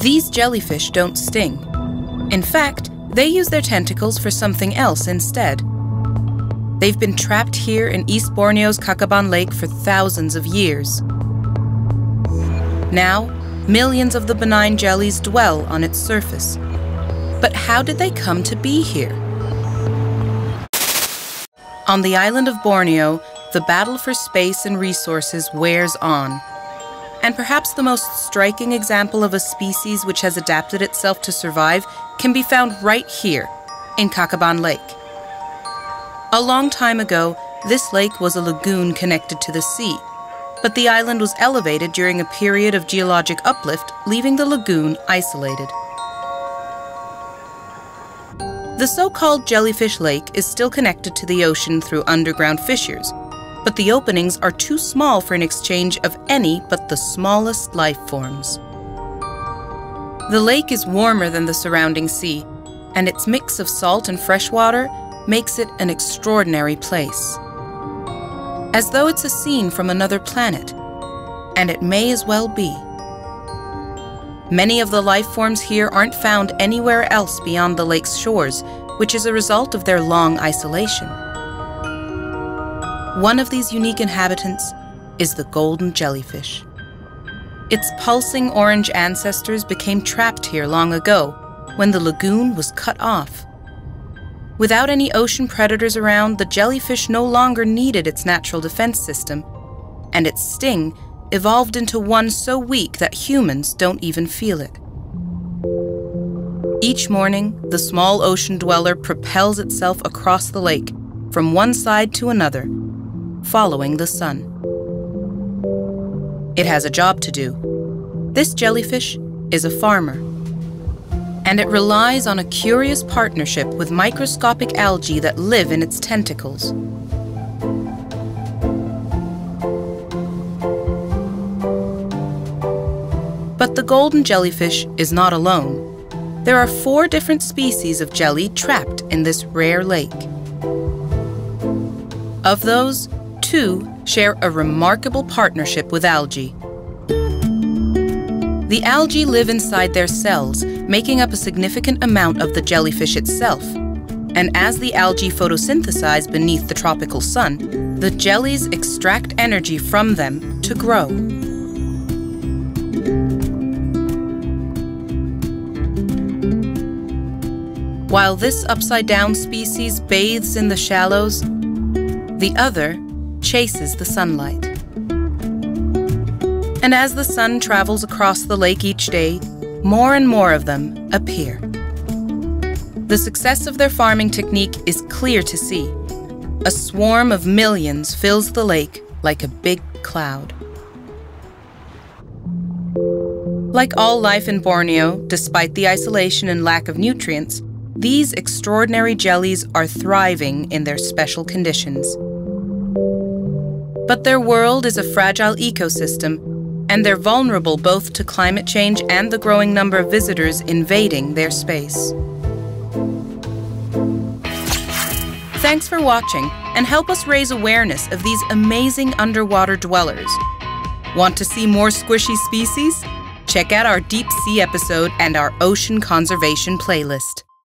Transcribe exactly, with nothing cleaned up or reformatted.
These jellyfish don't sting. In fact, they use their tentacles for something else instead. They've been trapped here in East Borneo's Kakaban Lake for thousands of years. Now, millions of the benign jellies dwell on its surface. But how did they come to be here? On the island of Borneo, the battle for space and resources wears on. And perhaps the most striking example of a species which has adapted itself to survive can be found right here, in Kakaban Lake. A long time ago, this lake was a lagoon connected to the sea, but the island was elevated during a period of geologic uplift, leaving the lagoon isolated. The so-called jellyfish lake is still connected to the ocean through underground fissures, but the openings are too small for an exchange of any but the smallest life forms. The lake is warmer than the surrounding sea, and its mix of salt and fresh water makes it an extraordinary place. As though it's a scene from another planet, and it may as well be. Many of the life forms here aren't found anywhere else beyond the lake's shores, which is a result of their long isolation. One of these unique inhabitants is the golden jellyfish. Its pulsing orange ancestors became trapped here long ago, when the lagoon was cut off. Without any ocean predators around, the jellyfish no longer needed its natural defense system, and its sting evolved into one so weak that humans don't even feel it. Each morning, the small ocean dweller propels itself across the lake, from one side to another, following the sun. It has a job to do. This jellyfish is a farmer, and it relies on a curious partnership with microscopic algae that live in its tentacles. But the golden jellyfish is not alone. There are four different species of jelly trapped in this rare lake. Of those, two share a remarkable partnership with algae. The algae live inside their cells, making up a significant amount of the jellyfish itself. And as the algae photosynthesize beneath the tropical sun, the jellies extract energy from them to grow. While this upside-down species bathes in the shallows, the other chases the sunlight. And as the sun travels across the lake each day, more and more of them appear. The success of their farming technique is clear to see. A swarm of millions fills the lake like a big cloud. Like all life in Borneo, despite the isolation and lack of nutrients, these extraordinary jellies are thriving in their special conditions. But their world is a fragile ecosystem, and they're vulnerable both to climate change and the growing number of visitors invading their space. Thanks for watching, and help us raise awareness of these amazing underwater dwellers. Want to see more squishy species? Check out our deep sea episode and our ocean conservation playlist.